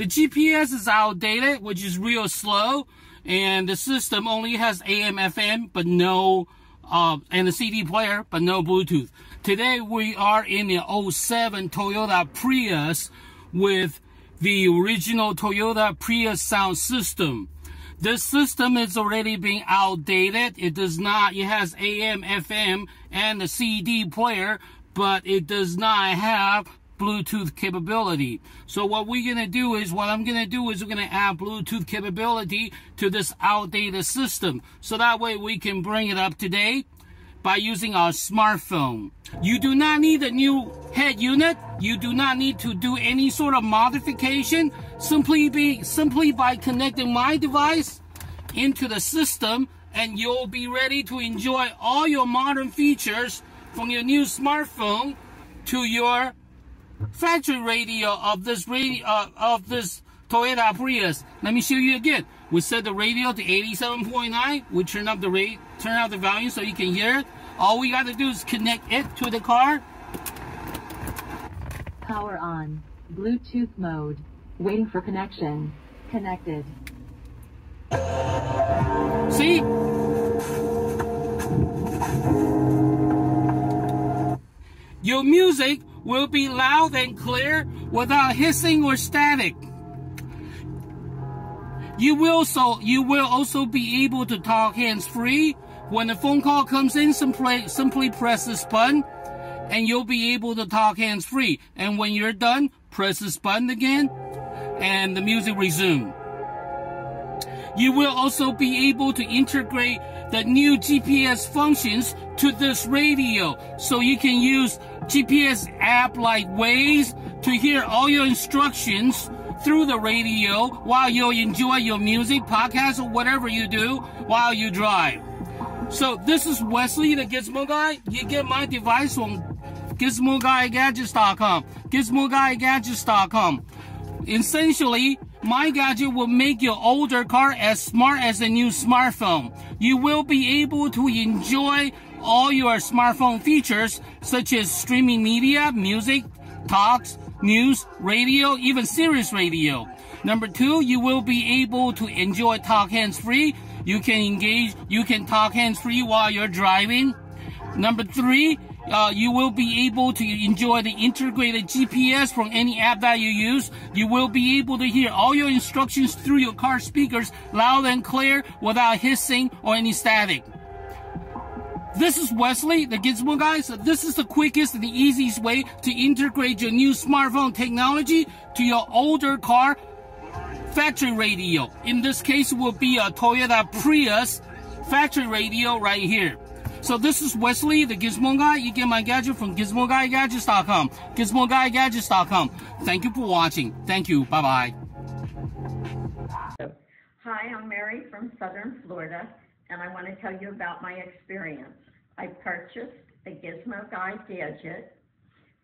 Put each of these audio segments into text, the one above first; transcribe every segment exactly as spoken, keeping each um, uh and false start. The G P S is outdated, which is real slow, and the system only has A M F M, but no, uh, and a C D player, but no Bluetooth. Today we are in the oh seven Toyota Prius with the original Toyota Prius sound system. This system is already being outdated. It does not, it has A M F M and a C D player, but it does not have Bluetooth capability. So what we're gonna do is, what I'm gonna do is we're gonna add Bluetooth capability to this outdated system. So that way we can bring it up to date by using our smartphone. You do not need a new head unit. You do not need to do any sort of modification. Simply be, simply by connecting my device into the system, and you'll be ready to enjoy all your modern features from your new smartphone to your factory radio of this radio uh, of this Toyota Prius. Let me show you again. We set the radio to eighty-seven point nine. We turn up the rate, turn up the volume so you can hear it. All we got to do is connect it to the car. Power on. Bluetooth mode. Waiting for connection. Connected. See? Your music will be loud and clear without hissing or static. You will, so, you will also be able to talk hands-free. When the phone call comes in, simply, simply press this button and you'll be able to talk hands-free. And when you're done, press this button again and the music resumes. You will also be able to integrate the new G P S functions to this radio. So you can use G P S app like Waze to hear all your instructions through the radio while you enjoy your music, podcast, or whatever you do while you drive. So this is Wesley, the Gizmo Guy. You get my device from Gizmo Guy Gadgets dot com. Gizmo Guy Gadgets dot com. Essentially, my gadget will make your older car as smart as a new smartphone. You will be able to enjoy all your smartphone features such as streaming media, music, talks, news, radio, even Sirius radio. Number two, you will be able to enjoy talk hands-free. You can engage, you can talk hands-free while you're driving. Number three, uh, you will be able to enjoy the integrated G P S from any app that you use. You will be able to hear all your instructions through your car speakers loud and clear without hissing or any static. This is Wesley, the Gizmo Guy. So this is the quickest and the easiest way to integrate your new smartphone technology to your older car factory radio. In this case, it will be a Toyota Prius factory radio right here. So this is Wesley, the Gizmo Guy. You get my gadget from Gizmo Guy Gadgets dot com. Gizmo Guy Gadgets dot com. Thank you for watching. Thank you. Bye-bye. Hi, I'm Mary from Southern Florida, and I want to tell you about my experience. I purchased a Gizmo Guy gadget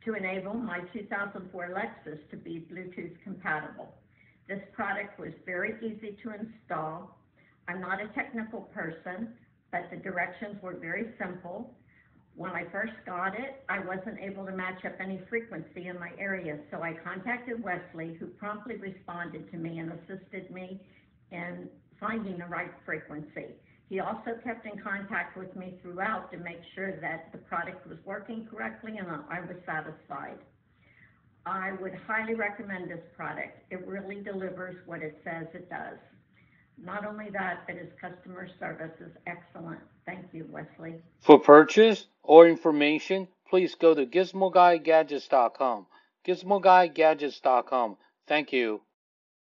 to enable my two thousand four Lexus to be Bluetooth compatible. This product was very easy to install. I'm not a technical person, but the directions were very simple. When I first got it, I wasn't able to match up any frequency in my area, so I contacted Wesley, who promptly responded to me and assisted me in finding the right frequency. He also kept in contact with me throughout to make sure that the product was working correctly and I was satisfied. I would highly recommend this product. It really delivers what it says it does. Not only that, but its customer service is excellent. Thank you, Wesley. For purchase or information, please go to Gizmo Guy Gadgets dot com. Gizmo Guy Gadgets dot com. Thank you.